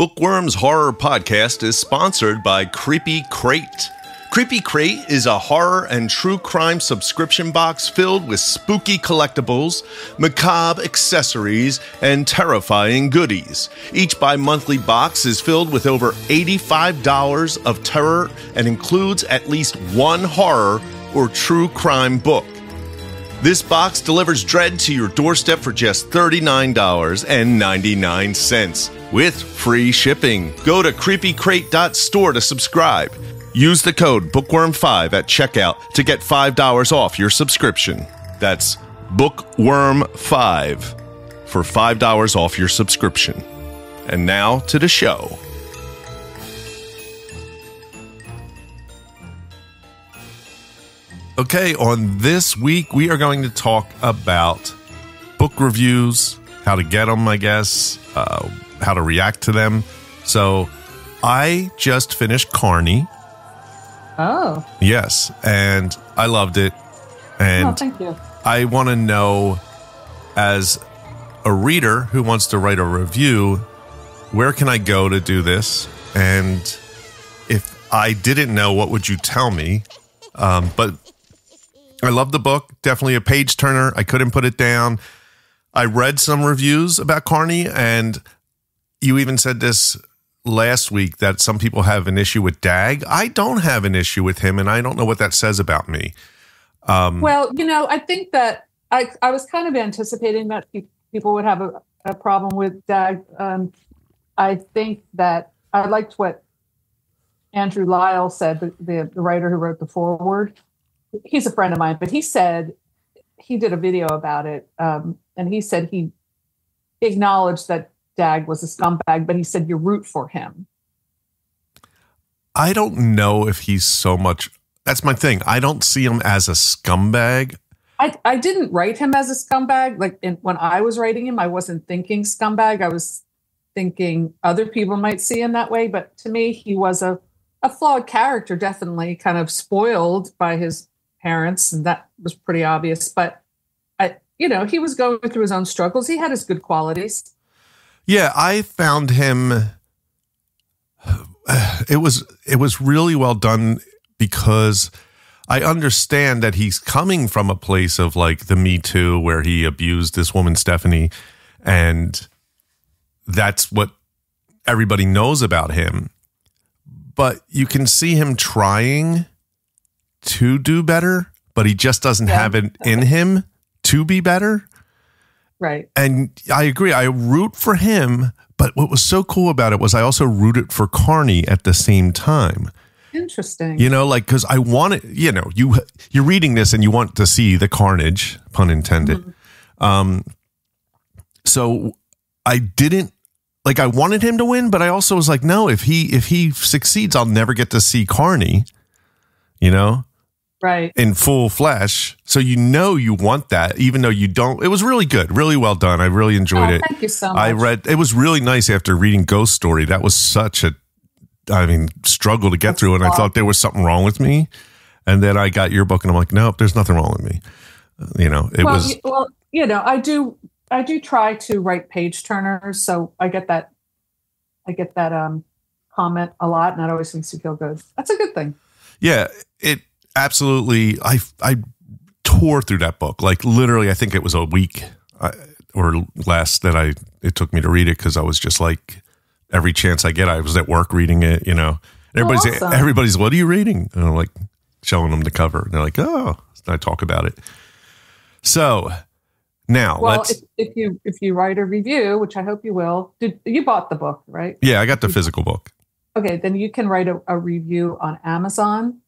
Bookworms Horror Podcast is sponsored by Creepy Crate. Creepy Crate is a horror and true crime subscription box filled with spooky collectibles, macabre accessories, and terrifying goodies. Each bi-monthly box is filled with over $85 of terror and includes at least one horror or true crime book. This box delivers Dread to your doorstep for just $39.99 with free shipping. Go to creepycrate.store to subscribe. Use the code BOOKWORM5 at checkout to get $5 off your subscription. That's BOOKWORM5 for $5 off your subscription. And now to the show. Okay, on this week, we are going to talk about book reviews, how to get them, I guess, how to react to them. So I just finished Carney. Oh. Yes, and I loved it. And oh, thank you. I want to know, as a reader who wants to write a review, where can I go to do this? And if I didn't know, what would you tell me? But I love the book. Definitely a page turner. I couldn't put it down. I read some reviews about Carney, and you even said this last week that some people have an issue with Dag. I don't have an issue with him, and I don't know what that says about me. Well, you know, I think that I was kind of anticipating that people would have a problem with Dag. I think that I liked what Andrew Lyle said, the writer who wrote the foreword. He's a friend of mine, but he said he did a video about it. And he said he acknowledged that Dag was a scumbag, but he said you root for him. I don't know if he's so much. That's my thing. I don't see him as a scumbag. I didn't write him as a scumbag. Like when I was writing him, I wasn't thinking scumbag. I was thinking other people might see him that way. But to me, he was a flawed character, definitely kind of spoiled by his parents, and that was pretty obvious. But he was going through his own struggles. He had his good qualities. Yeah, I found him. It was really well done, because I understand that he's coming from a place of like the Me Too, where he abused this woman Stephanie, and that's what everybody knows about him. But you can see him trying to do better, but he just doesn't have it in him to be better. Right. And I agree. I root for him. But what was so cool about it was I also rooted for Carney at the same time. Interesting. You know, like, because I want it, you know, you're reading this and you want to see the carnage, pun intended. Mm-hmm. So I didn't. Like, I wanted him to win, but I also was like, no, if he succeeds, I'll never get to see Carney, you know? Right. In full flesh. So you want that, even though you don't. It was really good. Really well done. I really enjoyed it. Thank you so much. It was really nice after reading Ghost Story. That was such struggle to get through. And I thought there was something wrong with me. And then I got your book and I'm like, nope, there's nothing wrong with me. You know, it was. Well, you know, I do try to write page turners, so I get that comment a lot, and that always makes you feel good. That's a good thing. Yeah, it absolutely. I tore through that book, like literally. I think it was a week or less that it took me to read it, because I was just like, every chance I get, I was at work reading it. You know, everybody's, what are you reading? And I'm like showing them the cover, and they're like, oh, and I talk about it. So. Now, well, if you write a review, which I hope you will, you bought the book, right? Yeah, I got the physical book. Okay, then you can write a review on Amazon,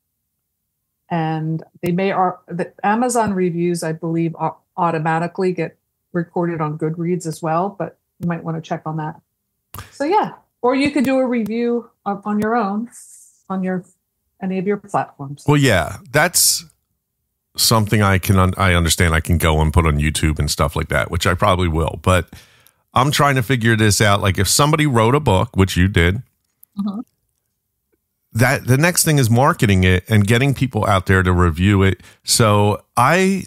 and the Amazon reviews, I believe, automatically get recorded on Goodreads as well. But you might want to check on that. So yeah, or you could do a review on your own on any of your platforms. Well, yeah, that's something I understand. I can go and put on YouTube and stuff like that, which I probably will. But I'm trying to figure this out. Like, if somebody wrote a book, which you did, that the next thing is marketing it and getting people out there to review it. So I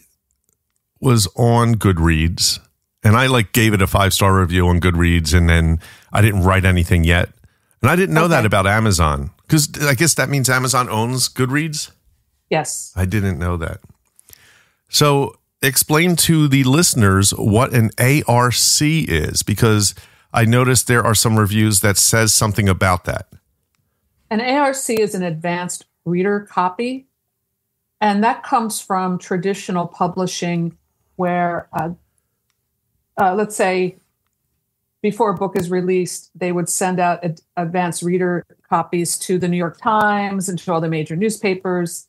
was on Goodreads And I like gave it a 5-star review on Goodreads, and then I didn't write anything yet. And I didn't know that about Amazon, because I guess that means Amazon owns Goodreads. Yes. I didn't know that. So explain to the listeners what an ARC is, because I noticed there are some reviews that says something about that. An ARC is an advanced reader copy. And that comes from traditional publishing where, let's say, before a book is released, they would send out advanced reader copies to the New York Times and to all the major newspapers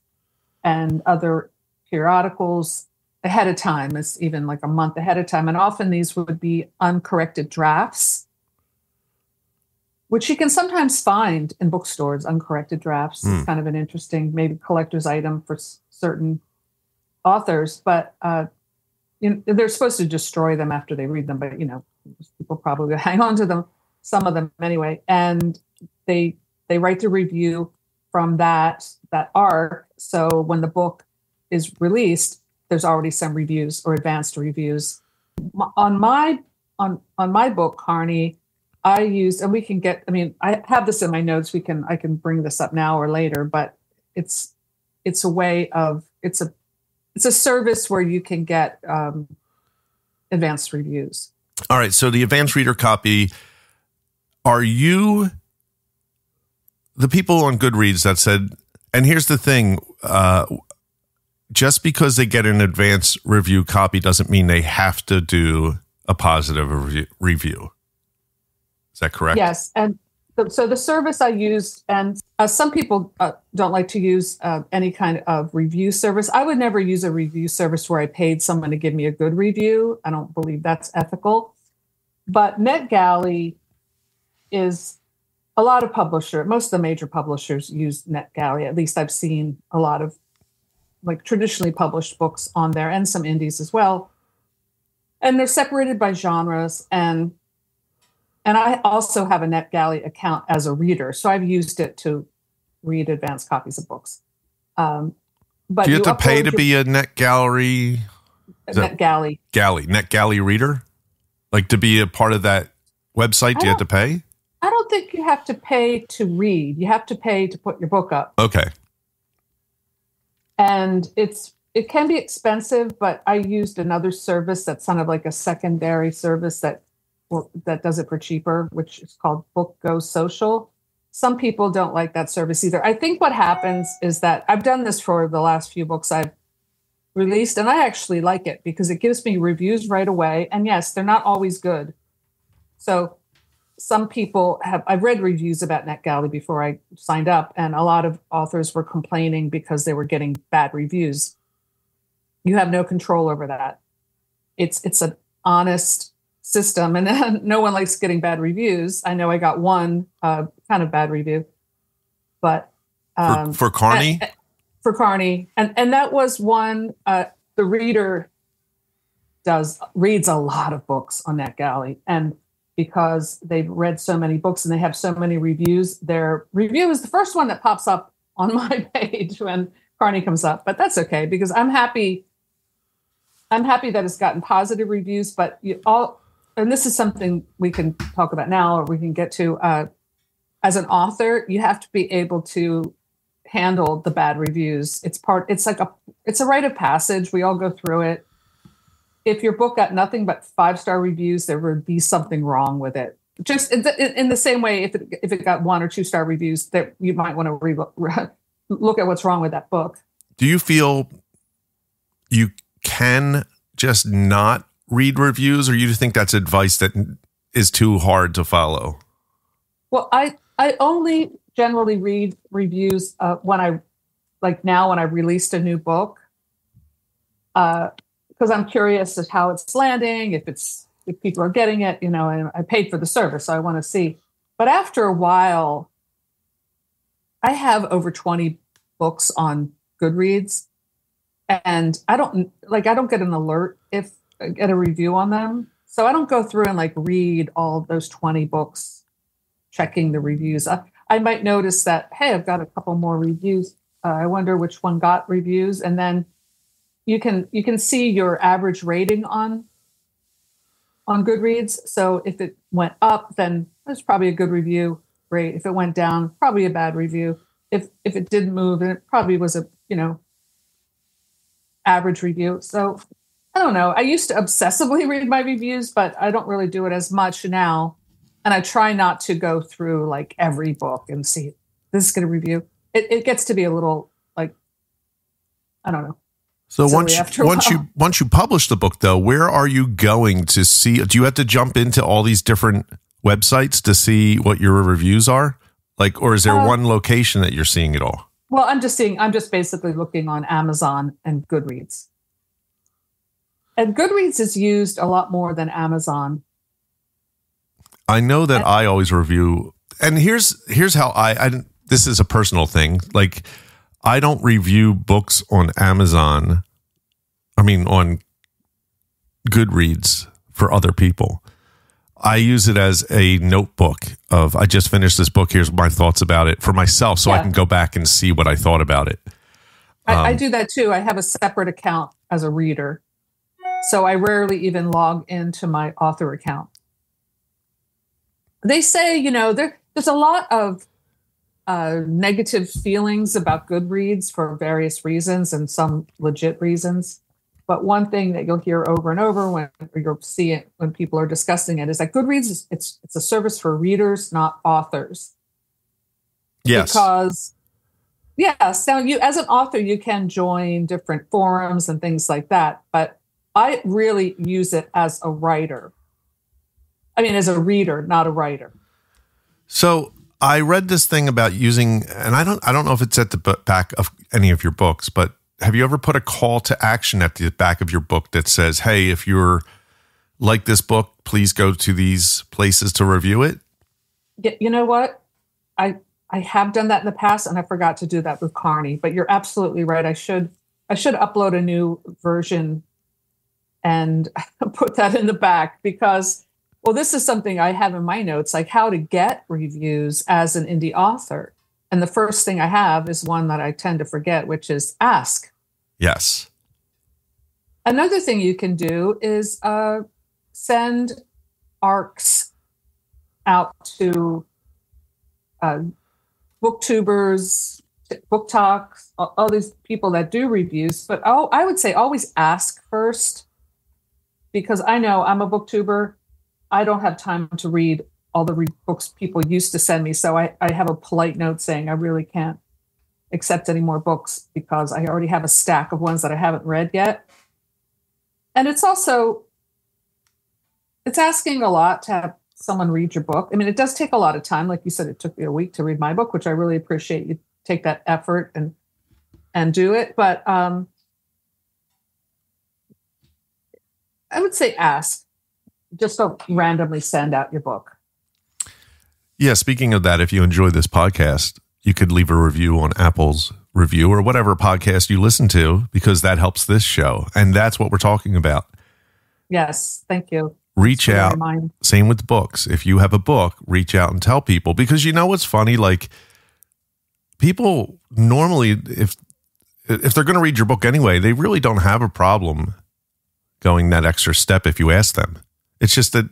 and other periodicals ahead of time. It's even like a month ahead of time. And often these would be uncorrected drafts, which you can sometimes find in bookstores, uncorrected drafts. Mm. It's kind of an interesting, maybe collector's item for certain authors, but you know, they're supposed to destroy them after they read them, but you know, people probably hang on to them, some of them anyway. And they write the review from that arc. So when the book is released, there's already some reviews or advanced reviews. On my book, Carney, I used, and we can get, I mean, I have this in my notes. I can bring this up now or later, but it's a way of, it's a service where you can get advanced reviews. All right. So the advanced reader copy, are you the people on Goodreads that said, and here's the thing, just because they get an advanced review copy doesn't mean they have to do a positive review. Is that correct? Yes. And so the service I used, and some people don't like to use any kind of review service. I would never use a review service where I paid someone to give me a good review. I don't believe that's ethical. But NetGalley is a lot of publishers. Most of the major publishers use NetGalley. At least I've seen a lot of like traditionally published books on there and some indies as well. And they're separated by genres, and I also have a NetGalley account as a reader, so I've used it to read advanced copies of books. But do you have to pay to be a NetGalley? NetGalley reader? Like to be a part of that website, do you have to pay? I don't think you have to pay to read. You have to pay to put your book up. Okay. And it can be expensive, but I used another service that's kind of like a secondary service that does it for cheaper, which is called BookGoSocial. Some people don't like that service either. I think what happens is that I've done this for the last few books I've released, and I actually like it because it gives me reviews right away. And yes, they're not always good. So some people I've read reviews about NetGalley before I signed up, and a lot of authors were complaining because they were getting bad reviews. You have no control over that. It's an honest system, and no one likes getting bad reviews. I know I got one kind of bad review, but for Carney, and that was one. The reader reads a lot of books on NetGalley, and because they've read so many books and they have so many reviews, their review is the first one that pops up on my page when Carney comes up. But that's okay because I'm happy. I'm happy that it's gotten positive reviews, but and this is something we can talk about now or we can get to. As an author, you have to be able to handle the bad reviews. It's a rite of passage. We all go through it. If your book got nothing but 5-star reviews, there would be something wrong with it. Just in the same way, if it got 1- or 2-star reviews, that you might want to look at what's wrong with that book. Do you feel you can just not read reviews, or you think that's advice that is too hard to follow? Well, I only generally read reviews when I, like now when I released a new book, because I'm curious as how it's landing, if people are getting it, you know, and I paid for the service, so I want to see. But after a while, I have over 20 books on Goodreads, and I don't get an alert if I get a review on them. So I don't go through and like read all those 20 books, checking the reviews. I might notice that, hey, I've got a couple more reviews. I wonder which one got reviews. And then you can see your average rating on on Goodreads. So if it went up, then there's probably a good review rate. If it went down, probably a bad review. If it didn't move, then it probably was a, you know, average review. So I don't know. I used to obsessively read my reviews, but I don't really do it as much now. And I try not to go through like every book and see, this is going to review. It gets to be a little like, I don't know. So once you publish the book, though, where are you going to see? Do you have to jump into all these different websites to see what your reviews are? Like, or is there one location that you're seeing it all? Well, I'm just basically looking on Amazon and Goodreads. And Goodreads is used a lot more than Amazon. I know that I always review. And here's how I this is a personal thing. Like, I don't review books on Amazon. I mean, on Goodreads for other people. I use it as a notebook of, I just finished this book. Here's my thoughts about it for myself. So yeah. I can go back and see what I thought about it. I do that too. I have a separate account as a reader. So I rarely even log into my author account. They say, you know, there's a lot of negative feelings about Goodreads for various reasons and some legit reasons. But one thing that you'll hear over and over when you'll see it, when people are discussing it, is that Goodreads, it's a service for readers, not authors. Yes. Because, yes, now you, as an author, you can join different forums and things like that. But I really use it as a writer. I mean, as a reader, not a writer. So I read this thing about using, and I don't know if it's at the back of any of your books, but have you ever put a call to action at the back of your book that says, hey, if you're like this book, please go to these places to review it? You know what? I have done that in the past, and I forgot to do that with Carney, but you're absolutely right. I should upload a new version and put that in the back because, well, this is something I have in my notes, like how to get reviews as an indie author. And the first thing I have is one that I tend to forget, which is ask. Yes. Another thing you can do is send ARCs out to booktubers, book talks, all these people that do reviews. But I would say always ask first, because I know I'm a booktuber. I don't have time to read all the books people used to send me. So I have a polite note saying I really can't accept any more books because I already have a stack of ones that I haven't read yet. And it's also, it's asking a lot to have someone read your book. I mean, it does take a lot of time. Like you said, it took me a week to read my book, which I really appreciate you take that effort and do it. But I would say ask. Just don't randomly send out your book. Yeah, speaking of that, if you enjoy this podcast, you could leave a review on Apple's review or whatever podcast you listen to, because that helps this show. And that's what we're talking about. Yes, thank you. Reach out. Same with books. If you have a book, reach out and tell people. Because you know what's funny? Like, people normally, if they're going to read your book anyway, they really don't have a problem going that extra step if you ask them. It's just that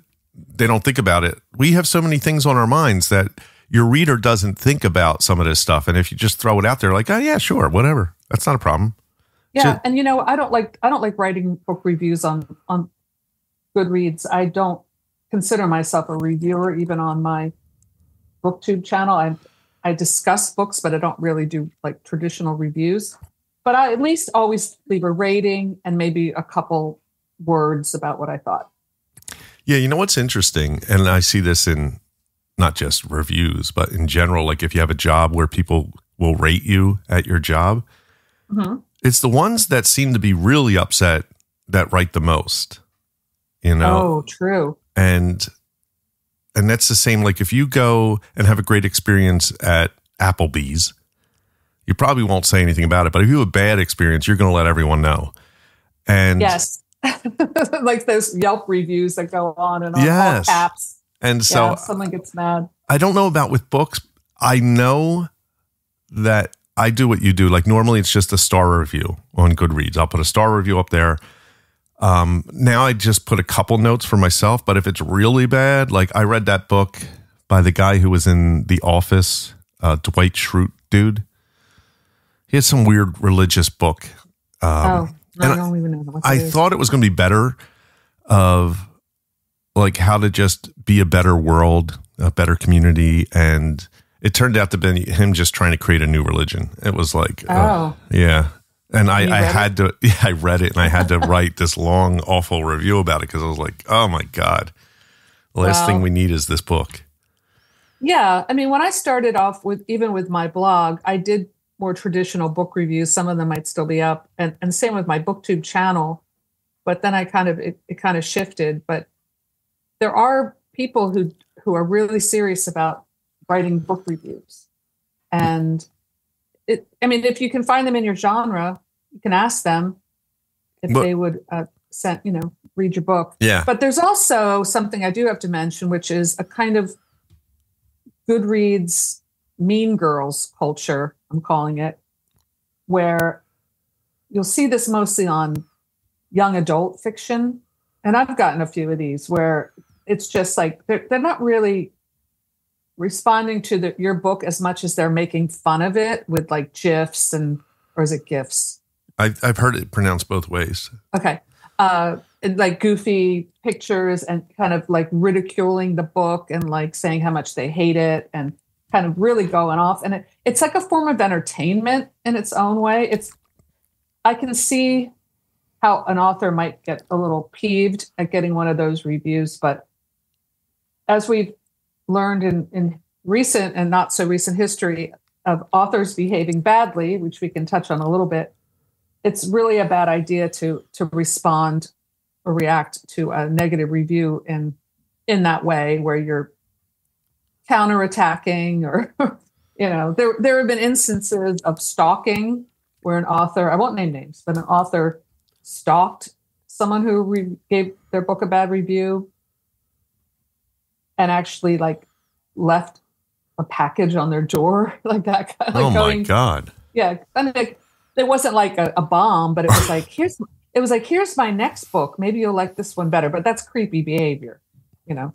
they don't think about it. We have so many things on our minds that your reader doesn't think about some of this stuff. And if you just throw it out there like, oh, yeah, sure, whatever. That's not a problem. Yeah. So, and, you know, I don't like writing book reviews on Goodreads. I don't consider myself a reviewer, even on my BookTube channel. I discuss books, but I don't really do like traditional reviews. But I at least always leave a rating and maybe a couple words about what I thought. Yeah, you know what's interesting, and I see this in not just reviews, but in general, like if you have a job where people will rate you at your job, mm-hmm. It's the ones that seem to be really upset that write the most, you know? Oh, true. And that's the same, like if you go and have a great experience at Applebee's, you probably won't say anything about it, but if you have a bad experience, you're going to let everyone know. And yes. Like those Yelp reviews that go on and on. Yes. All caps. And so yeah, someone gets mad. I don't know about with books. I know that I do what you do. Like normally it's just a star review on Goodreads. I'll put a star review up there. Now I just put a couple notes for myself, but if it's really bad, like I read that book by the guy who was in The Office, Dwight Schrute dude. He had some weird religious book. I don't even know what I thought it was going to be better of like how to just be a better world, a better community. And it turned out to be him just trying to create a new religion. It was like, yeah. And I read it and I had to write this long, awful review about it because I was like, oh my God, the last thing we need is this book. Yeah. I mean, when I started off with, even with my blog, I did more traditional book reviews. Some of them might still be up, and same with my BookTube channel. But then I kind of, it kind of shifted, but there are people who are really serious about writing book reviews. And if you can find them in your genre, you can ask them if they would read your book. Yeah. But there's also something I do have to mention, which is a kind of Goodreads mean girls culture, I'm calling it, where you'll see this mostly on young adult fiction. And I've gotten a few of these where it's just like they're not really responding to your book as much as they're making fun of it with like GIFs or is it GIFs? I've heard it pronounced both ways. Okay. Like goofy pictures and kind of like ridiculing the book and like saying how much they hate it and kind of really going off. And it's like a form of entertainment in its own way. I can see how an author might get a little peeved at getting one of those reviews. But as we've learned in recent and not so recent history of authors behaving badly, which we can touch on a little bit, it's really a bad idea to respond or react to a negative review in that way where you're counterattacking or, there have been instances of stalking where an author, I won't name names, but an author stalked someone who gave their book a bad review and actually like left a package on their door like that. Like my God. Yeah. I mean, it wasn't like a bomb, but it was like, here's my next book. Maybe you'll like this one better, but that's creepy behavior, Yeah,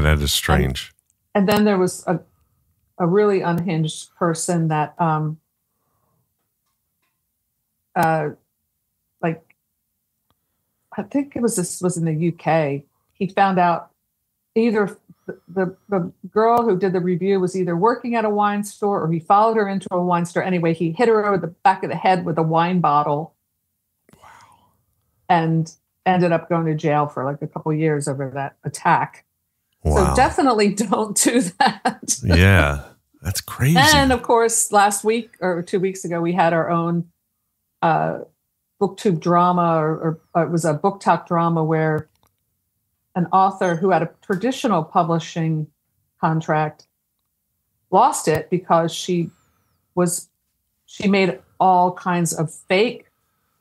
that is strange. And then there was a really unhinged person that, I think this was in the UK. He found out either the girl who did the review was either working at a wine store or he followed her into a wine store. Anyway, he hit her over the back of the head with a wine bottle. Wow. And ended up going to jail for like a couple of years over that attack. Wow. So definitely don't do that. Yeah, that's crazy. And of course, last week or 2 weeks ago, we had our own BookTube drama, or it was a book talk drama where an author who had a traditional publishing contract lost it because she made all kinds of fake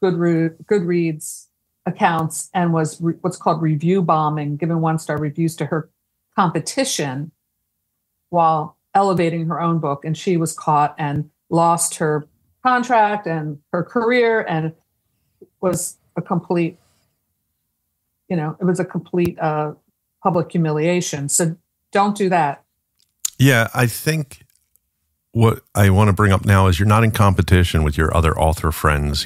Goodreads accounts and was what's called review bombing, giving 1-star reviews to her competition while elevating her own book. And she was caught and lost her contract and her career, and was a complete, public humiliation. So don't do that. Yeah. I think what I want to bring up now is you're not in competition with your other author friends,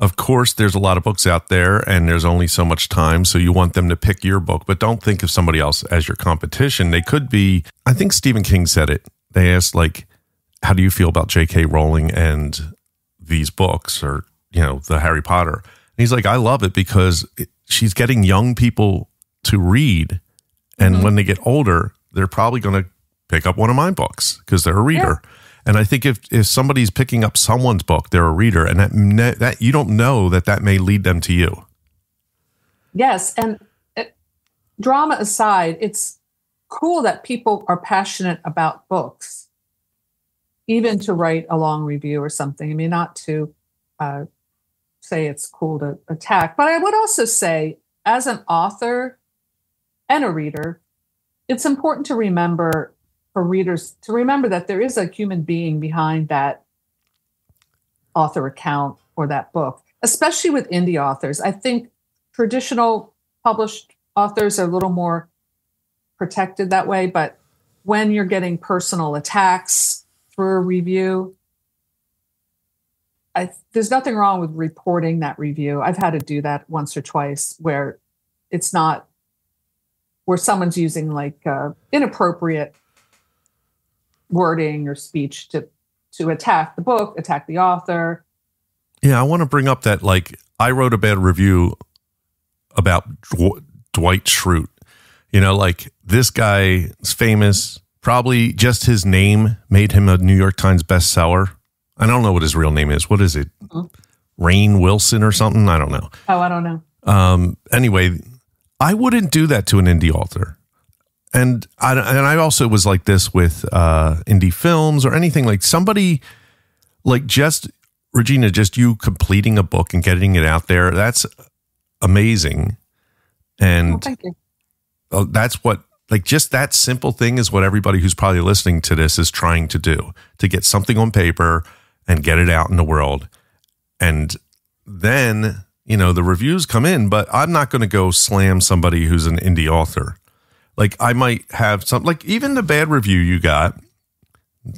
of course, there's a lot of books out there and there's only so much time. So you want them to pick your book, but don't think of somebody else as your competition. They could be, I think Stephen King said it. They asked like, how do you feel about J.K. Rowling and these books or, the Harry Potter? And he's like, I love it because she's getting young people to read. And when they get older, they're probably going to pick up one of my books because they're a reader. Yeah. And I think if somebody's picking up someone's book, they're a reader, and that you don't know that may lead them to you. Yes. And drama aside, it's cool that people are passionate about books. Even to write a long review or something. I mean, not to say it's cool to attack, but I would also say as an author and a reader, it's important to remember for readers to remember that there is a human being behind that author account or that book. especially with indie authors. I think traditional published authors are a little more protected that way, but when you're getting personal attacks through a review, there's nothing wrong with reporting that review. I've had to do that once or twice where it's not, where someone's using like inappropriate wording or speech to attack the book, attack the author. Yeah, I want to bring up that, like, I wrote a bad review about Dwight Schrute. You know, like, this guy is famous. Probably just his name made him a New York Times bestseller. I don't know what his real name is. What is it? Rain Wilson or something? I don't know. Oh, I don't know. Anyway, I wouldn't do that to an indie author. And I also was like this with indie films or anything. Like, somebody, like, just, Regina, just you completing a book and getting it out there, that's amazing. And oh, thank you. That's what, like, just that simple thing is what everybody who's probably listening to this is trying to do, to get something on paper and get it out in the world. And then, you know, the reviews come in, but I'm not going to go slam somebody who's an indie author. Like, I might have some, like, even the bad review you got,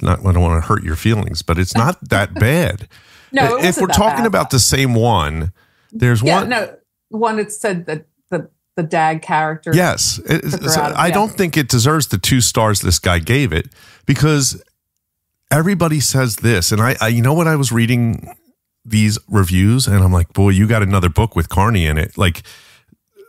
I don't want to hurt your feelings, but it's not that bad. No, if we're talking about the same one, there's one. No, one that said that the Dag character. Yes. I don't think it deserves the 2 stars this guy gave it, because everybody says this. And I you know, when I was reading these reviews and I'm like, boy, you got another book with Carney in it. Like,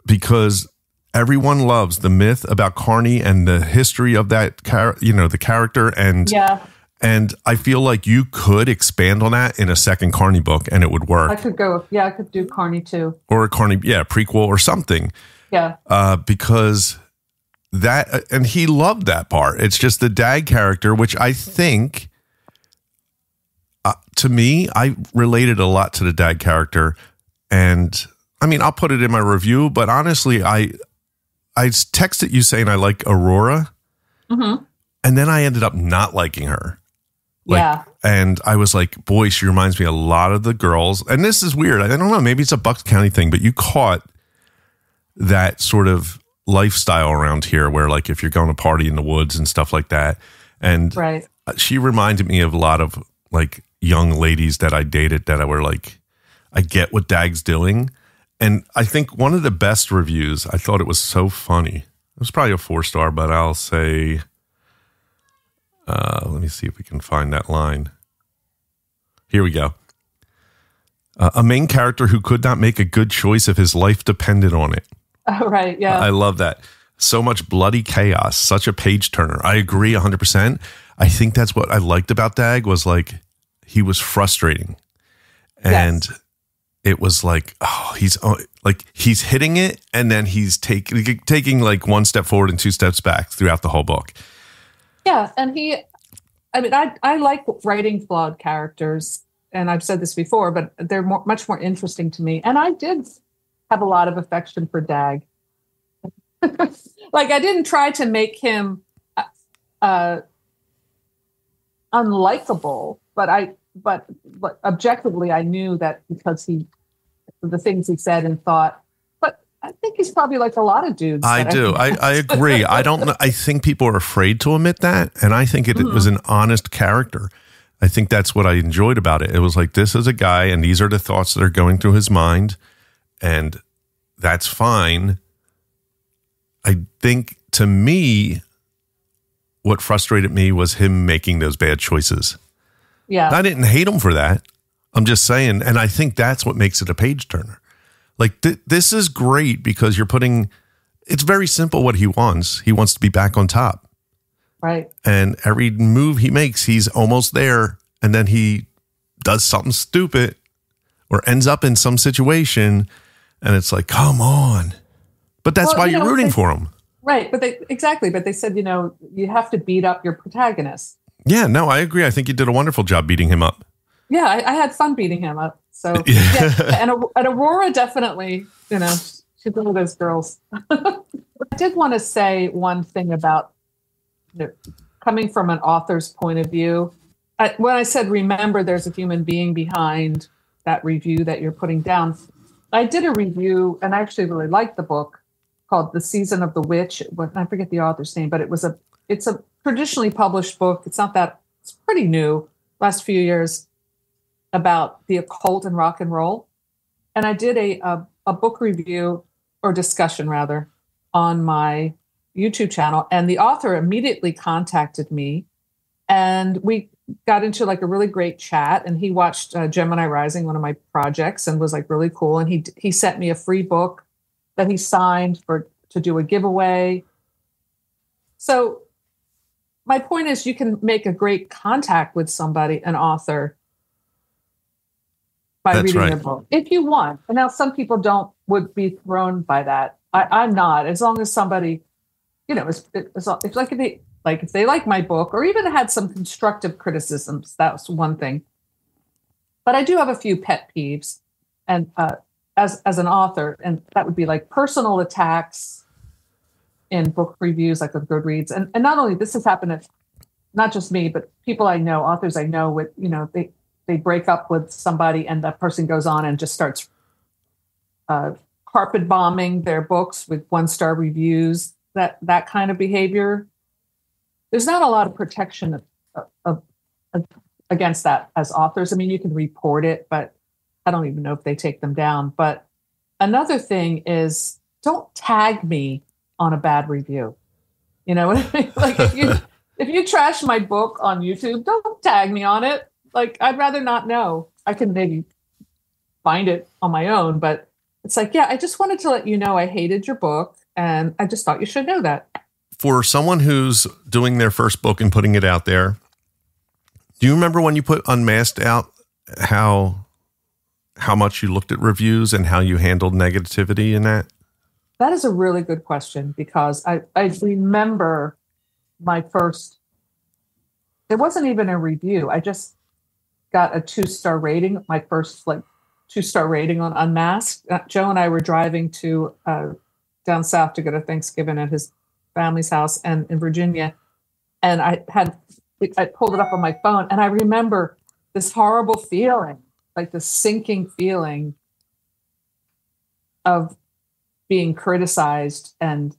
because everyone loves the myth about Carney and the history of that, you know, the character. And yeah. And I feel like you could expand on that in a second Carney book and it would work. I could go, yeah, I could do Carney too. Or a Carney, yeah, prequel or something. Yeah. Because that, and he loved that part. It's just the Dag character, which I think, to me, I related a lot to the Dag character. And I mean, I'll put it in my review, but honestly, I texted you saying I like Aurora. Mm-hmm. And then I ended up not liking her. Like, yeah. And I was like, boy, she reminds me a lot of the girls. And this is weird. I don't know. Maybe it's a Bucks County thing, but you caught that sort of lifestyle around here where, like, if you're going to party in the woods and stuff like that. And right. She reminded me of a lot of, like, young ladies that I dated that I were like, I get what Dag's doing. And I think one of the best reviews, I thought it was so funny. It was probably a 4 star, but I'll say... let me see if we can find that line. Here we go. A main character who could not make a good choice if his life depended on it. Oh, right. Yeah. I love that. So much bloody chaos. Such a page turner. I agree 100%. I think that's what I liked about Dag, was like, he was frustrating. And yes. It was like, oh, he's hitting it. And then he's taking like 1 step forward and 2 steps back throughout the whole book. Yeah, and I mean, I like writing flawed characters, and I've said this before, but they're much more interesting to me. And I did have a lot of affection for Dag. Like, I didn't try to make him unlikable, but objectively, I knew that because the things he said and thought. I think he's probably like a lot of dudes. I do. I agree. I don't know. I think people are afraid to admit that. And I think it was an honest character. I think that's what I enjoyed about it. It was like, this is a guy and these are the thoughts that are going through his mind. And that's fine. I think, to me, what frustrated me was him making those bad choices. Yeah. I didn't hate him for that. I'm just saying. And I think that's what makes it a page turner. Like, this is great because you're putting, it's very simple what he wants. He wants to be back on top. Right. And every move he makes, he's almost there. And then he does something stupid or ends up in some situation. And it's like, come on. But that's why you're rooting for him. Right. But exactly. But they said, you know, you have to beat up your protagonist. Yeah, no, I agree. I think you did a wonderful job beating him up. Yeah, I had fun beating him up. So, yeah, and Aurora definitely, you know, she's one of those girls. I did want to say one thing about, you know, coming from an author's point of view. When I said, remember, there's a human being behind that review that you're putting down. I did a review, and I actually really liked the book, called The Season of the Witch. I forget the author's name, but it's a traditionally published book. It's pretty new, last few years, about the occult and rock and roll. And I did a book review, or discussion rather, on my YouTube channel. And the author immediately contacted me, and we got into like a really great chat, and he watched Gemini Rising, one of my projects, and was like really cool. And he sent me a free book that he signed to do a giveaway. So my point is, you can make a great contact with somebody, an author, by reading their book, if you want. And now some people would be thrown by that. I'm not. As long as somebody, it's like if they like my book, or even had some constructive criticisms, that's one thing. But I do have a few pet peeves, and as an author, and that would be like personal attacks in book reviews, like on Goodreads. And not only this has happened to not just me, but people I know, authors I know, with they break up with somebody, and that person goes on and just starts carpet bombing their books with 1-star reviews. That kind of behavior. There's not a lot of protection of against that as authors. I mean, you can report it, but I don't even know if they take them down. But another thing is, don't tag me on a bad review. You know what I mean? Like if you trash my book on YouTube, don't tag me on it. Like, I'd rather not know. I can maybe find it on my own, but it's like, yeah, I just wanted to let you know I hated your book, and I just thought you should know that. For someone who's doing their first book and putting it out there, do you remember when you put Unmasked out, how much you looked at reviews and how you handled negativity in that? That is a really good question, because I remember my first, it wasn't even a review. I just got a 2-star rating, my first 2-star rating on Unmasked. Joe and I were driving to down south to go to Thanksgiving at his family's house and in Virginia. And I pulled it up on my phone, and I remember this horrible feeling, like the sinking feeling of being criticized. And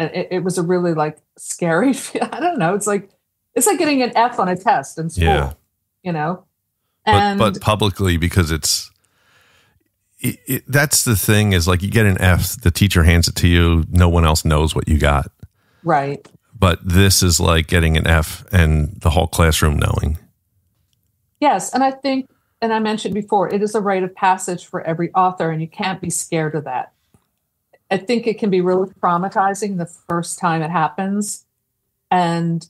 it was a really scary feel. I don't know. It's like getting an F on a test in school, you know? And but publicly, because that's the thing, is like, you get an F, the teacher hands it to you. No one else knows what you got. Right. But this is like getting an F and the whole classroom knowing. Yes. And I think, and I mentioned before, it is a rite of passage for every author, and you can't be scared of that. I think it can be really traumatizing the first time it happens. And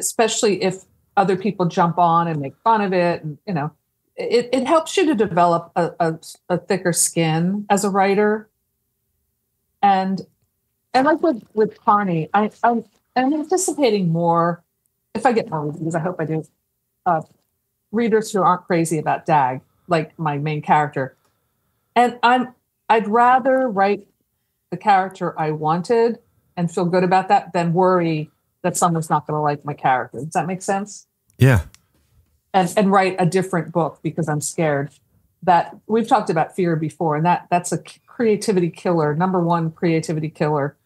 especially if other people jump on and make fun of it, and, it helps you to develop a thicker skin as a writer. And like with Carney, I'm anticipating more, if I get more reviews, I hope I do, readers who aren't crazy about Dag, like my main character. And I'd rather write the character I wanted and feel good about that than worry that someone's not going to like my character. Does that make sense? Yeah. And write a different book because I'm scared. That we've talked about fear before, and that's a creativity killer, #1 creativity killer.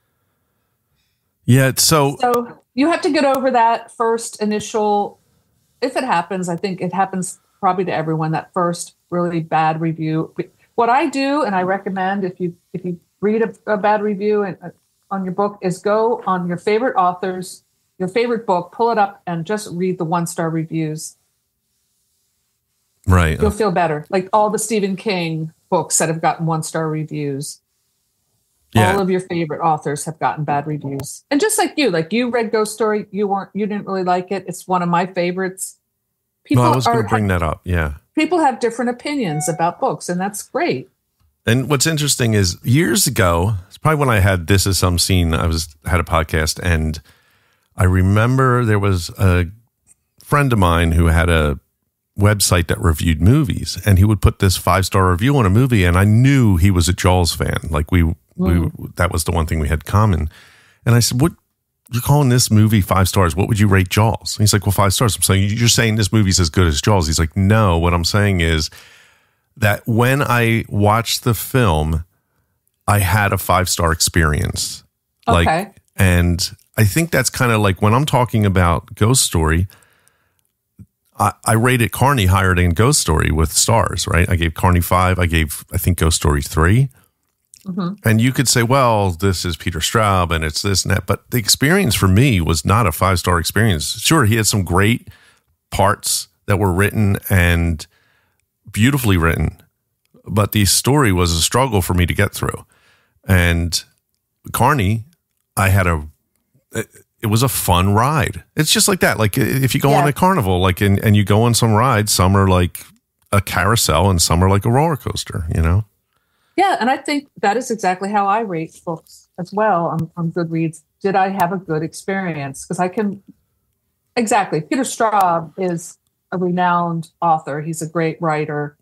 Yeah. So you have to get over that first initial, if it happens, I think it happens probably to everyone, that first really bad review. What I do, and I recommend if you read a bad review on your book, is go on your favorite authors, your favorite book, pull it up, and just read the 1-star reviews. Right. You'll feel better. Like all the Stephen King books that have gotten 1-star reviews. Yeah. All of your favorite authors have gotten bad reviews. And just like you read Ghost Story, you didn't really like it. It's one of my favorites. Well, I was going to bring that up. Yeah. People have different opinions about books, and that's great. And what's interesting is, years ago, it's probably when I had This Is Some Scene, I had a podcast, and I remember there was a friend of mine who had a website that reviewed movies, and he would put this 5-star review on a movie, and I knew he was a Jaws fan. Like, that was the one thing we had common. And I said, "What you're calling this movie 5 stars. What would you rate Jaws? And he's like, well, 5 stars. I'm saying, you're saying this movie's as good as Jaws. He's like, no, what I'm saying is that when I watched the film, I had a 5-star experience. Okay. Like, and I think that's kind of like when I'm talking about Ghost Story, I rated Carney higher than Ghost Story with stars, right? I gave Carney 5. I gave, I think, Ghost Story 3. Mm-hmm. And you could say, well, this is Peter Straub and it's this and that. But the experience for me was not a 5-star experience. Sure, he had some great parts that were written and beautifully written, but the story was a struggle for me to get through. And Carney, I had a... It was a fun ride. It's just like that. Like if you go on a carnival, like and you go on some rides, some are like a carousel and some are like a roller coaster, you know? Yeah, and I think that is exactly how I rate books as well on Goodreads. Did I have a good experience? Because I can... Exactly. Peter Straub is a renowned author. He's a great writer.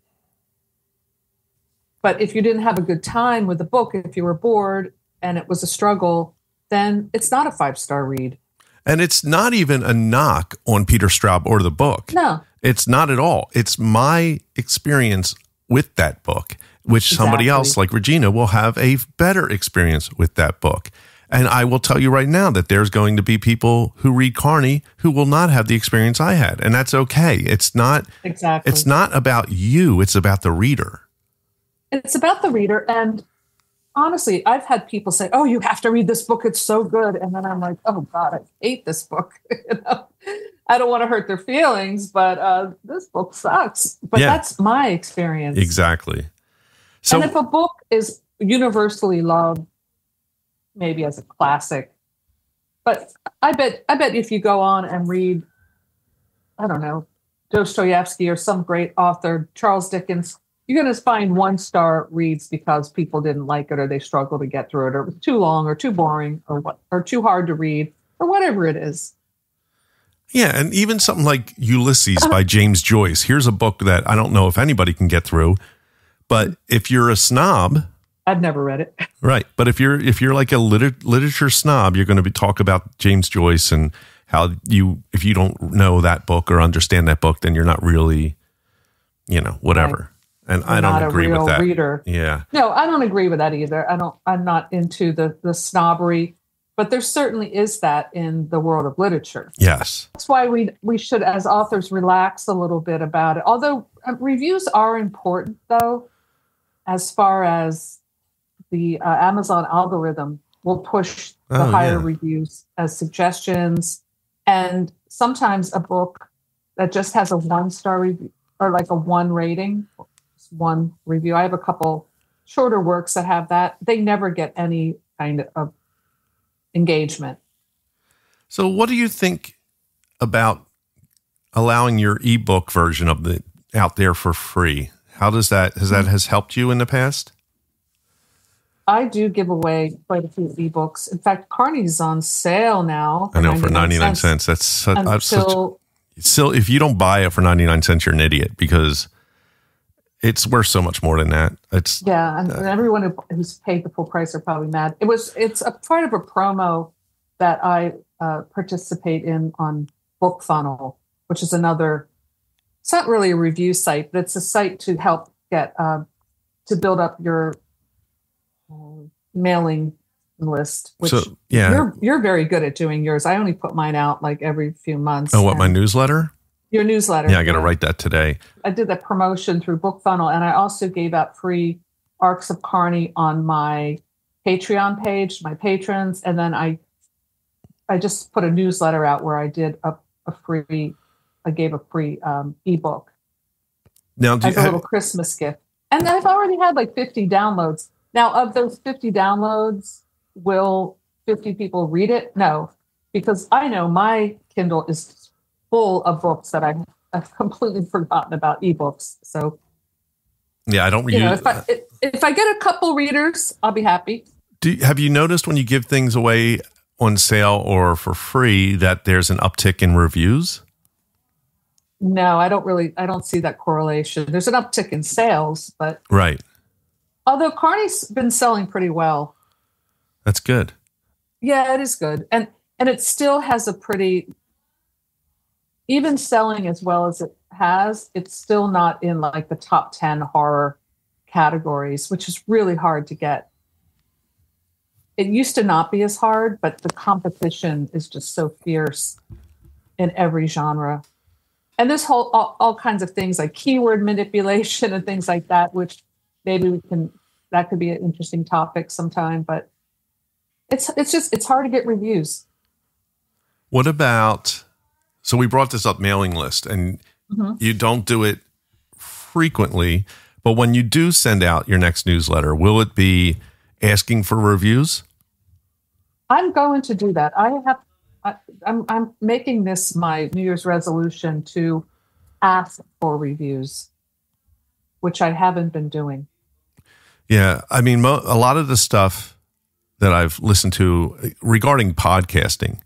But if you didn't have a good time with the book, if you were bored and it was a struggle, then it's not a 5-star read. And it's not even a knock on Peter Straub or the book. No. It's not at all. It's my experience with that book, which somebody else like Regina will have a better experience with that book. And I will tell you right now that there's going to be people who read Carney who will not have the experience I had. And that's okay. It's not about you. It's about the reader. It's about the reader. And honestly, I've had people say, oh, you have to read this book. It's so good. And then I'm like, oh, God, I hate this book. You know? I don't want to hurt their feelings, but this book sucks. But that's my experience. Exactly. So, and if a book is universally loved, maybe as a classic, but I bet if you go on and read, I don't know, Dostoevsky or some great author, Charles Dickens, you're going to find 1-star reads because people didn't like it or they struggled to get through it or it was too long or too boring or too hard to read or whatever it is. Yeah, and even something like Ulysses by James Joyce. Here's a book that I don't know if anybody can get through, but if you're a snob... I've never read it. Right, but if you're like a literature snob, you're going to be talk about James Joyce and how you... If you don't know that book or understand that book, then you're not really, you know, whatever. Right. And I don't agree with that. Reader. Yeah. No, I don't agree with that either. I'm not into the snobbery, but there certainly is that in the world of literature. Yes. That's why we should, as authors, relax a little bit about it. Although reviews are important, though, as far as the Amazon algorithm will push the higher reviews as suggestions. And sometimes a book that just has a 1-star review or like a 1 rating... 1 review. I have a couple shorter works that have that. They never get any kind of engagement. So what do you think about allowing your ebook version of the out there for free? How does that has helped you in the past? I do give away quite a few ebooks. In fact, Carney's on sale now. I know, for 99 cents. That's still, if you don't buy it for 99 cents, you're an idiot, because it's worth so much more than that. It's and everyone who's paid the full price are probably mad. It's a part of a promo that I participate in on Bookfunnel, which is another. It's not really a review site, but it's a site to help get to build up your mailing list. Which you're very good at doing yours. I only put mine out like every few months. Oh, what, my newsletter? Your newsletter. Yeah, I got to write that today. I did that promotion through Bookfunnel, and I also gave out free Arcs of Carney on my Patreon page, my patrons, and then I just put a newsletter out where I did a free ebook. Now, as a little Christmas gift, and I've already had like 50 downloads. Now, of those 50 downloads, will 50 people read it? No, because I know my Kindle is full of books that I've completely forgotten about, ebooks. So yeah, I don't read. If I get a couple readers, I'll be happy. Have you noticed when you give things away on sale or for free that there's an uptick in reviews? No, I don't see that correlation. There's an uptick in sales, but right. Although Carney's been selling pretty well. That's good. Yeah, it is good. And And it still has a pretty, even selling as well as it has, it's still not in like the top 10 horror categories, which is really hard to get. It used to not be as hard, but the competition is just so fierce in every genre. And this whole, all kinds of things like keyword manipulation and things like that, which maybe we can, that could be an interesting topic sometime, but it's just, it's hard to get reviews. What about, so we brought this up, mailing list, and you don't do it frequently, but when you do send out your next newsletter, will it be asking for reviews? I'm going to do that. I have, I'm making this my New Year's resolution to ask for reviews, which I haven't been doing. Yeah. I mean, a lot of the stuff that I've listened to regarding podcasting,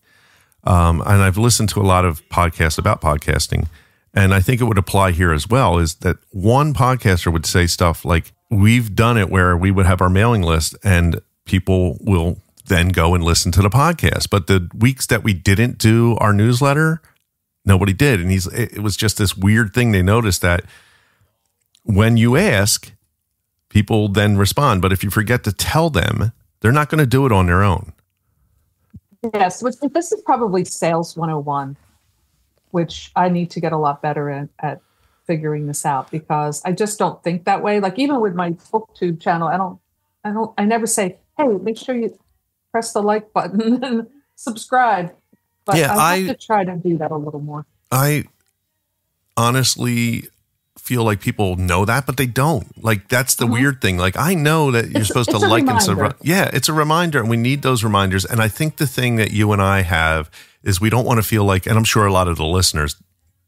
and I've listened to a lot of podcasts about podcasting, and I think it would apply here as well, is that one podcaster would say stuff like, we've done it where we would have our mailing list and people will then go and listen to the podcast. But the weeks that we didn't do our newsletter, nobody did. And it was just this weird thing. They noticed that when you ask, people then respond. But if you forget to tell them, they're not going to do it on their own. Yes, which, this is probably sales 101, which I need to get a lot better at figuring this out, because I just don't think that way. Like even with my BookTube channel, I never say, hey, make sure you press the like button and subscribe. But yeah, I have to try to do that a little more. I honestly feel like people know that, but they don't. Like that's the weird thing. Like I know that you're supposed to like and subscribe. Yeah, it's a reminder, and we need those reminders. And I think the thing that you and I have is we don't want to feel like, and I'm sure a lot of the listeners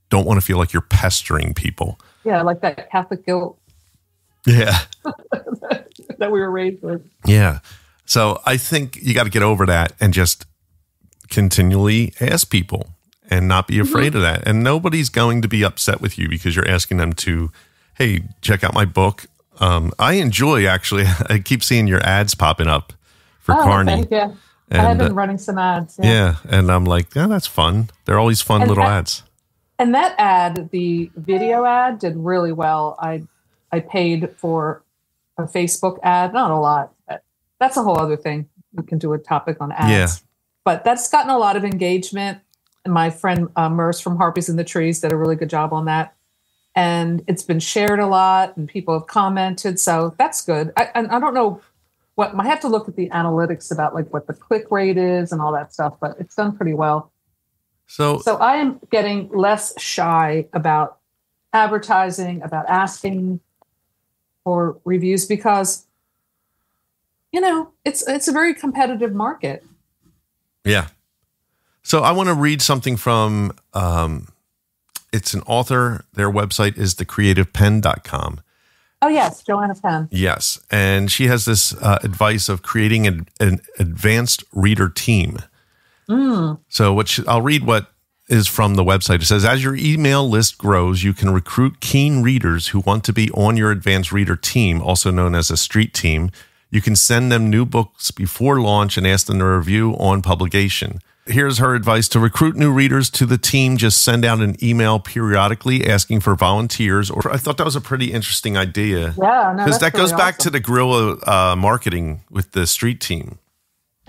don't want to feel like you're pestering people. Yeah, like that Catholic guilt. Yeah. That we were raised with. Yeah. So I think you got to get over that and just continually ask people and not be afraid of that. And nobody's going to be upset with you because you're asking them to, hey, check out my book. I enjoy, actually, I keep seeing your ads popping up for Carney. Okay, yeah. And, I have been running some ads. Yeah. And I'm like, yeah, that's fun. They're always fun little ads. And that ad, the video ad, did really well. I paid for a Facebook ad, not a lot. That's a whole other thing. We can do a topic on ads. Yeah. But that's gotten a lot of engagement. And my friend Merce from Harpies in the Trees did a really good job on that. And it's been shared a lot and people have commented. So that's good. I don't know what, I have to look at the analytics about like what the click rate is and all that stuff, but it's done pretty well. So I am getting less shy about advertising, about asking for reviews, because, you know, it's a very competitive market. Yeah. So I want to read something from, it's an author. Their website is thecreativepen.com. Oh, yes. Joanna Penn. Yes. And she has this advice of creating an advanced reader team. So I'll read what is from the website. It says, as your email list grows, you can recruit keen readers who want to be on your advanced reader team, also known as a street team. You can send them new books before launch and ask them to review on publication. Here's her advice. To recruit new readers to the team, just send out an email periodically asking for volunteers. Or I thought that was a pretty interesting idea. Yeah, no, because that goes back to the guerrilla marketing with the street team.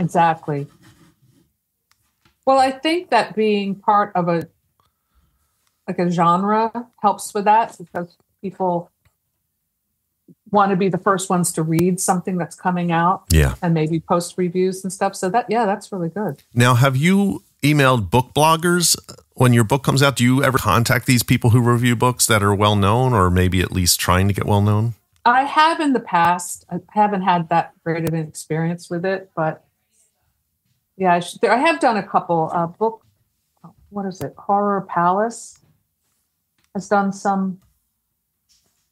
Exactly. Well, I think that being part of a genre helps with that, because people want to be the first ones to read something that's coming out, and maybe post reviews and stuff. So that, yeah, that's really good. Now, have you emailed book bloggers when your book comes out? Do you ever contact these people who review books that are well known, or maybe at least trying to get well known? I have in the past. I haven't had that great of an experience with it, but yeah, I have done a couple book. What is it? Horror Palace has done some.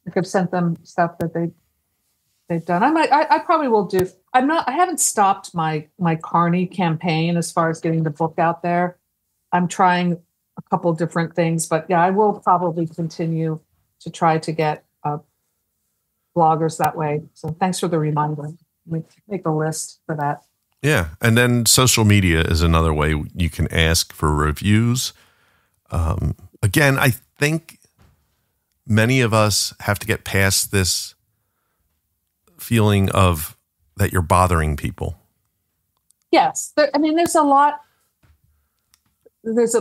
Like I've sent them stuff that they've done. I probably will do. I haven't stopped my Carney campaign as far as getting the book out there. I'm trying a couple different things, but yeah, I will probably continue to try to get bloggers that way. So thanks for the reminder. Make a list for that. Yeah. And then social media is another way you can ask for reviews. Again, I think many of us have to get past this feeling of that you're bothering people. Yes. I mean, there's a lot. There's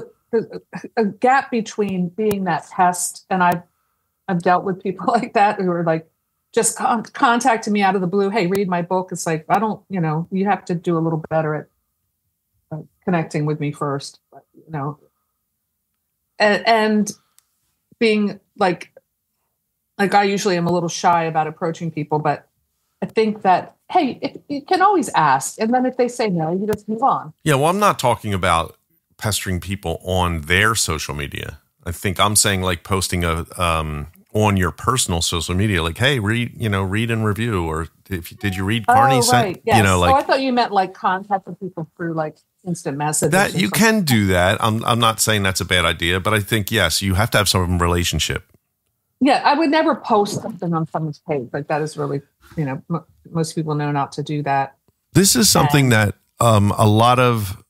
a gap between being that pest, and I've dealt with people like that who are like, just contacting me out of the blue. Hey, read my book. It's like, I don't, you know, you have to do a little better at connecting with me first, you know, and being like I usually am a little shy about approaching people, but I think that, hey, you can always ask. And then if they say no, you just move on. Yeah. Well, I'm not talking about pestering people on their social media. I think I'm saying like posting a, on your personal social media, like, hey, read and review, or if did you read Carney? Oh, right. Yes. You know, like, oh, I thought you meant like contacting people through like instant messages. That you can do that. I'm not saying that's a bad idea, but I think yes, you have to have some relationship. Yeah, I would never post something on someone's page. Like that is really, you know, most people know not to do that. This is something that a lot of,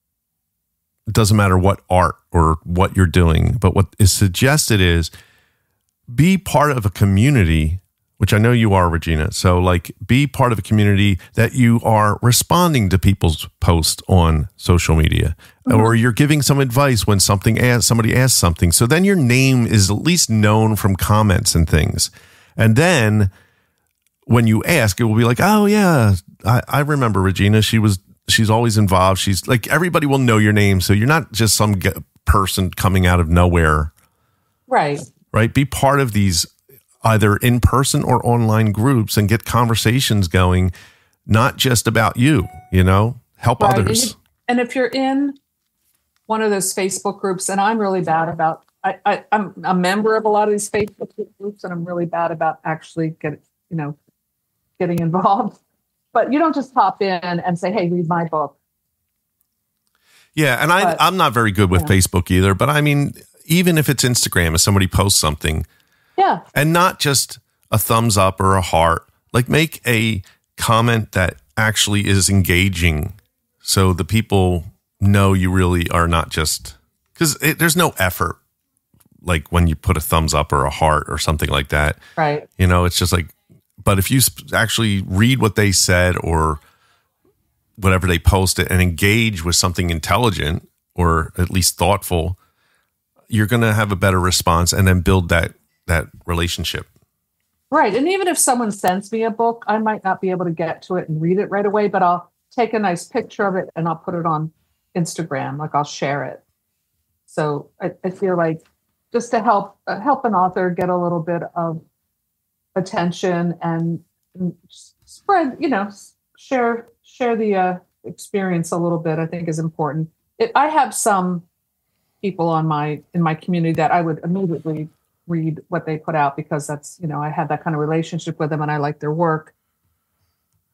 it doesn't matter what art or what you're doing, but what is suggested is, be part of a community, which I know you are, Regina. So like be part of a community that you are responding to people's posts on social media, mm-hmm. or you're giving some advice when somebody asks something. So then your name is at least known from comments and things. And then when you ask, it will be like, oh yeah, I remember Regina. She's always involved. She's like, everybody will know your name. So you're not just some person coming out of nowhere. Right. Right. Be part of these either in person or online groups and get conversations going, not just about you, you know, help others. And if you're in one of those Facebook groups, and I'm really bad about, I'm a member of a lot of these Facebook groups, and I'm really bad about actually getting involved, but you don't just pop in and say, hey, read my book. Yeah. And I'm not very good with Facebook either, but I mean, even if it's Instagram, if somebody posts something, yeah, and not just a thumbs up or a heart, like make a comment that actually is engaging, so the people know you really are not just, because there's no effort, like when you put a thumbs up or a heart or something like that, right? You know, it's just like, but if you actually read what they said or whatever they posted and engage with something intelligent or at least thoughtful, you're going to have a better response and then build that relationship. Right. And even if someone sends me a book, I might not be able to get to it and read it right away, but I'll take a nice picture of it and I'll put it on Instagram. Like I'll share it. So I feel like just to help an author get a little bit of attention and spread, you know, share the experience a little bit, I think is important. I have some people in my community that I would immediately read what they put out, because that's, you know, I had that kind of relationship with them and I like their work.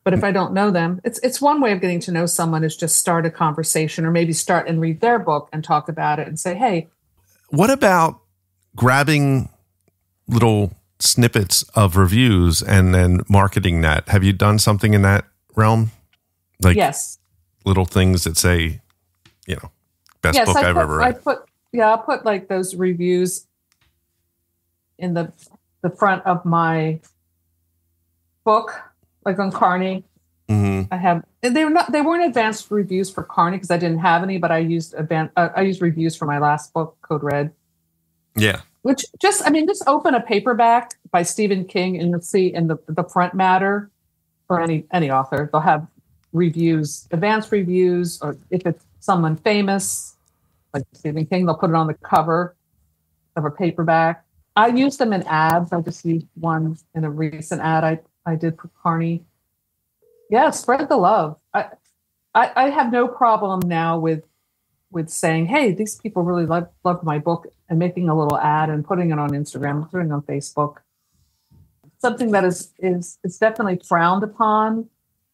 But if I don't know them, it's one way of getting to know someone is just start a conversation, or maybe start and read their book and talk about it and say, hey. What about grabbing little snippets of reviews and then marketing that? Have you done something in that realm? Like yes, little things that say, you know, best book I've ever read. I put like those reviews in the front of my book, like on Carney. Mm-hmm. They weren't advanced reviews for Carney because I didn't have any, but I used I used reviews for my last book, Code Red. Yeah, which just open a paperback by Stephen King and you'll see in the front matter for any author, they'll have reviews, advanced reviews, or if it's someone famous like Stephen King, they'll put it on the cover of a paperback. I use them in ads. I just used one in a recent ad I did for Carney. Yeah, spread the love. I have no problem now with saying, hey, these people really love my book, and making a little ad and putting it on Instagram, putting it on Facebook. Something that is definitely frowned upon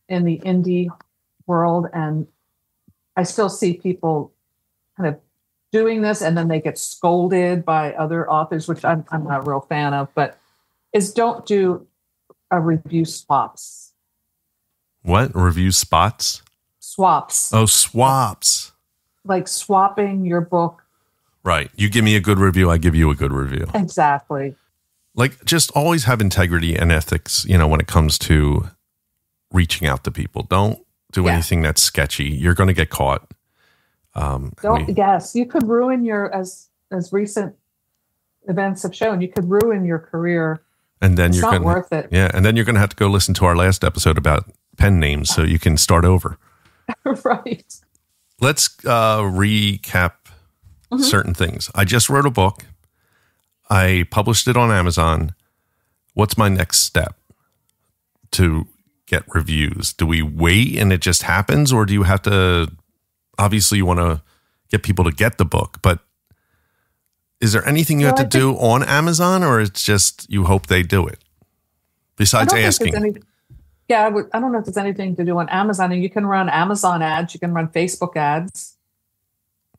in the indie world, and I still see people kind of doing this, and then they get scolded by other authors, which I'm not a real fan of, but don't do review spots. What? Review spots? Swaps. Oh, swaps. Like swapping your book. Right. You give me a good review, I give you a good review. Exactly. Like, just always have integrity and ethics, you know, when it comes to reaching out to people. Don't do anything that's sketchy. You're going to get caught. Don't, I mean, yes, you could ruin your, as recent events have shown, you could ruin your career. And then it's not worth it. Yeah, and then you're going to have to go listen to our last episode about pen names so you can start over. Right. Let's recap certain things. I just wrote a book. I published it on Amazon. What's my next step to get reviews? Do we wait and it just happens, or do you have to, obviously you want to get people to get the book, but is there anything you have to do on Amazon, or it's just you hope they do it besides asking? I don't know if there's anything to do on Amazon. And you can run Amazon ads. You can run Facebook ads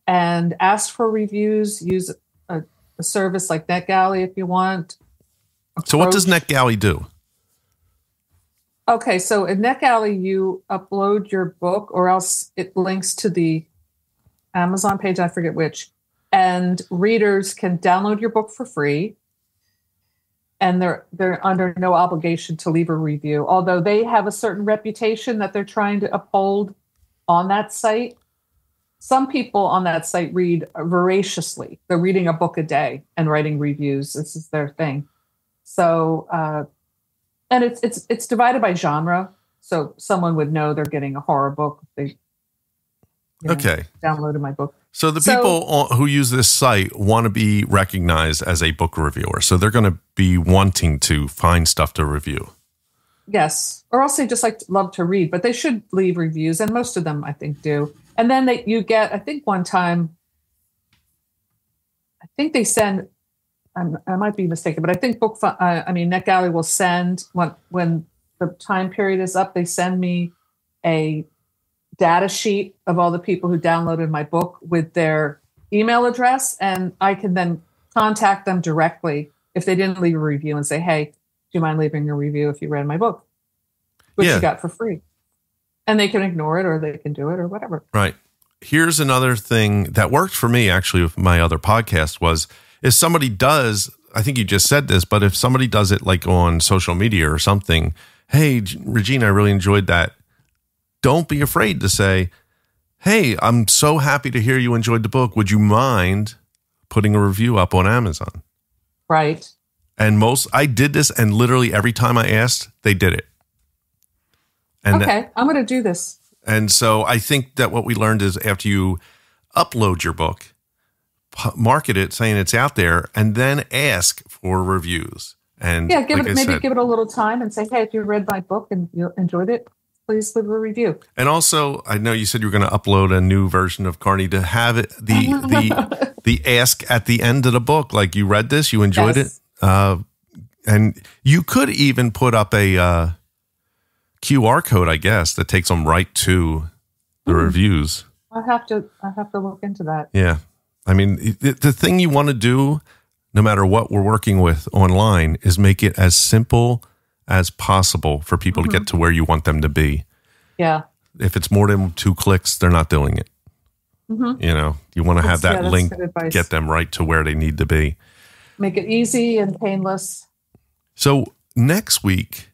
and ask for reviews. Use a service like NetGalley if you want. So what does NetGalley do? Okay, so in NetGalley, you upload your book, or else it links to the Amazon page. I forget which. And readers can download your book for free, and they're under no obligation to leave a review, although they have a certain reputation that they're trying to uphold on that site. Some people on that site read voraciously. They're reading a book a day and writing reviews. This is their thing. So, and it's divided by genre. So someone would know they're getting a horror book if they downloaded my book. So the people who use this site want to be recognized as a book reviewer. So they're going to be wanting to find stuff to review. Yes. Or else they just love to read, but they should leave reviews. And most of them, I think, do. And then you get, I think one time, I think they send, I might be mistaken, but I think NetGalley will send, when the time period is up, they send me a data sheet of all the people who downloaded my book with their email address, and I can then contact them directly if they didn't leave a review and say, hey, do you mind leaving a review if you read my book, which you got for free? And they can ignore it, or they can do it, or whatever. Right. Here's another thing that worked for me, actually, with my other podcast was, if somebody does, I think you just said this, but if somebody does it like on social media or something, hey, Regina, I really enjoyed that. Don't be afraid to say, hey, I'm so happy to hear you enjoyed the book. Would you mind putting a review up on Amazon? Right. And I did this, and literally every time I asked, they did it. And I'm going to do this. And so I think that what we learned is, after you upload your book, market it saying it's out there, and then ask for reviews. And yeah, give it a little time and say, hey, if you read my book and you enjoyed it, please leave a review. And also, I know you said you were going to upload a new version of Carni, to have it, the ask at the end of the book, like, you read this, you enjoyed it, and you could even put up a QR code, I guess, that takes them right to the reviews. I have to look into that. Yeah, I mean, the thing you want to do, no matter what we're working with online, is make it as simple as possible for people to get to where you want them to be. Yeah. If it's more than 2 clicks, they're not doing it. You know, you want to have that link, get them right to where they need to be. Make it easy and painless. So next week,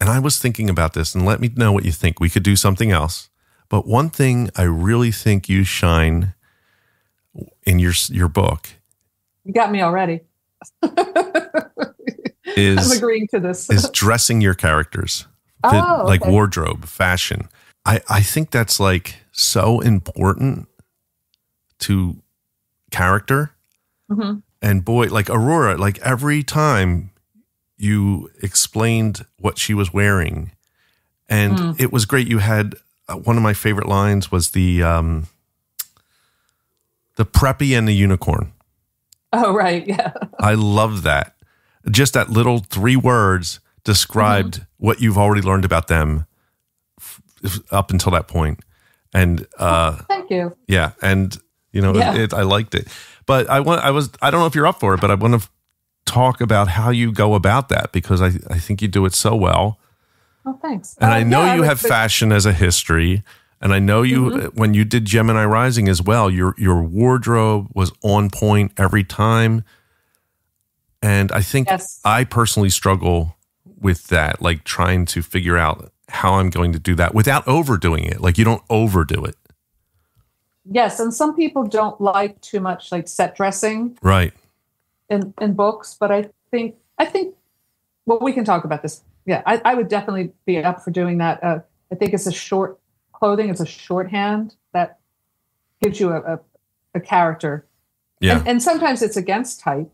and I was thinking about this, and let me know what you think. We could do something else. But one thing I really think you shine in your book. You got me already. I'm agreeing to this. Is dressing your characters, wardrobe, fashion. I think that's so important to character. And boy, Aurora, every time you explained what she was wearing, and it was great. You had one of my favorite lines was the preppy and the unicorn. Oh, right. Yeah. I love that. Just that little 3 words described what you've already learned about them up until that point. And thank you. Yeah, and you know, I liked it. But I don't know if you're up for it, but I want to talk about how you go about that, because I think you do it so well. Oh, thanks. And I know you have fashion as a history, And I know you, when you did Gemini Rising as well, your wardrobe was on point every time. And I think I personally struggle with that, like trying to figure out how I'm going to do that without overdoing it. Like you don't overdo it. Yes. And some people don't like too much like set dressing. Right. In books. But I think, well, we can talk about this. Yeah. I would definitely be up for doing that. I think it's a short clothing. It's a shorthand that gives you a character. Yeah. And sometimes it's against type.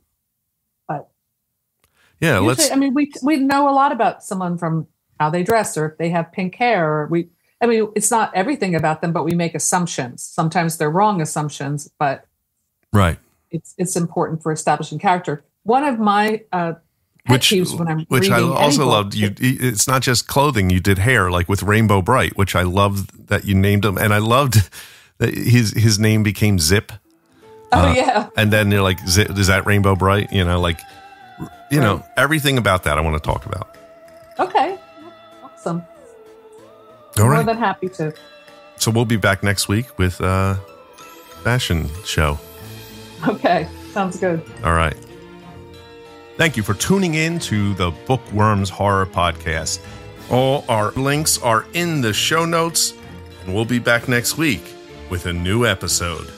Yeah, usually, I mean, we know a lot about someone from how they dress, or if they have pink hair, or I mean, it's not everything about them, but we make assumptions. Sometimes they're wrong assumptions, but it's important for establishing character. One of my pet peeves when I'm which I also loved you. It's not just clothing. You did hair, like with Rainbow Bright, which I loved that you named him, and I loved that his name became Zip. Oh yeah, and then you're like, Zip, is that Rainbow Bright? You know, like. You know, everything about that I want to talk about. Okay. Awesome. All right. More than happy to. So we'll be back next week with a fashion show. Okay. Sounds good. All right. Thank you for tuning in to the Bookworms Horror Podcast. All our links are in the show notes, and we'll be back next week with a new episode.